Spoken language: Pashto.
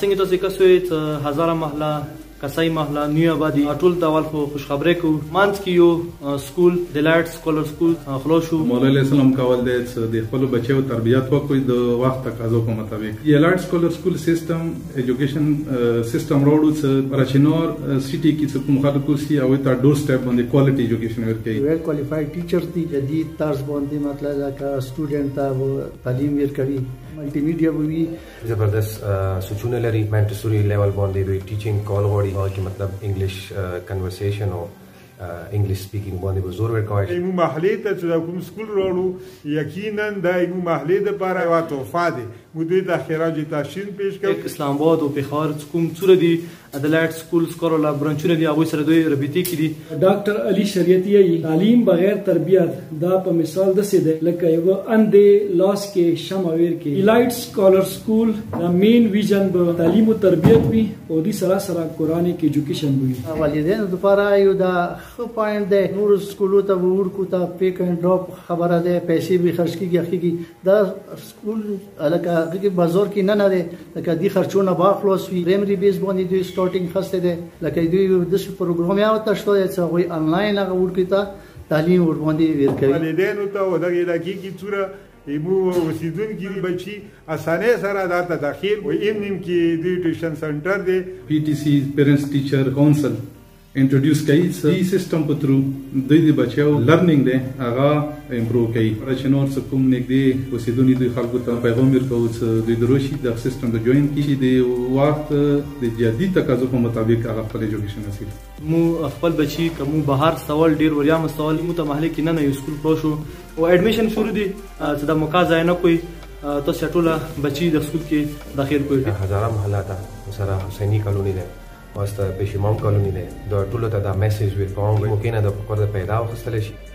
څنګه تاسو کسوې هزار محله کسای محله نیو آبادی ټول د اول خو خوشخبری کو مانځ کې یو سکول دلایټ سکولر سکول خلاص شو. مولا علیه السلام کول د خپل بچو تربیت وکړي د وخت تقاضو په مطابق الایټ سکولر سکول سیستم ایجوکیشن سیستم راوړو چې پراچینور سیټي کې کوم خلکو سی او تا ډور سټپ باندې کوالټي ایجوکیشن ورکړي. ویل کوالیفاید ټیچرز دي جدید طرز باندې مطلب دا کا سټوډنټ ته تعلیم ورکړي ملټي میډیا وی زبردست سوچونه لري مانټسوري لیول باندې دوی ټیچینګ کول غوړي کی مطلب انگلیش کنورسیشن او انگلیش سپیکینګ باندې به زور ورکوي. ایمو محلي ته چې کوم سکول راوړو یقینا د ایمو محلي د لپاره یوه تحفه دی. موږ دوی ته خراج تحسین پیش کوو. اسلام آباد او بخار کوم څوره دي ادلایټ سکول سکولا برانچونه دي هغوی سره دوی رابطې کې دي. ډاکټر علي شریعتي یې تعلیم بغیر تربیت دا په مثال داسې دی لکه یوه اندې لاس کې شمع ویر کې. الایټ سکولر سکول دا مین ویژن به تعلیم او تربیت وي او دوی سره سره قرآنک ایجوکیشن به وي. والدینو دپاره یو دا خپاند د نور سکولو ته ورکو ته پیک اینڈ ډراپ خبره ده پیسې به خرج کیږي دا سکول الکه هغه بازار کې نه لري لکه دې خرچونه با خلاص وي پرایمری بیس باندې دوی سټارټینګ خسته ده لکه دوی د څه پروګرام یو ته شته چې هغه انلاین هغه ورکو ته تعلیم ور باندې ورکوي. والدین ته ودغه لکه کی څوره ایمو اوسیدونکي بچي اسانه سره داته داخل و ایم کې دوی ټیوشن سنټر دی پی ټی سی پیرنټس ټیچر کونسل انټروډیوس کوي چې سیستم په ترو د بچو لرننګ دی هغه امپروو کوي. پراچینور څخه کوم نږدې اوسېدونکي دوی خلکو ته پیغام ورکوي چې دوی دروشي د سیستم د جوین کړي د وخت د جدید تقاضو په مطابق هغه خپل ایجوکیشن حاصل مو خپل بچي کوم بهر سوال ډیر وریا مسوال مو ته محلي کې نه یو سکول پرو شو او اډمیشن شروع دي چې د موقع ځای نه کوي تاسو ټول بچي د سکول کې داخل کوي. هزاره محله ده سره حسیني کالونی ده asta pe și mom colonile doar tu l-o da mesaj with wrong mă cine da pe da o să le și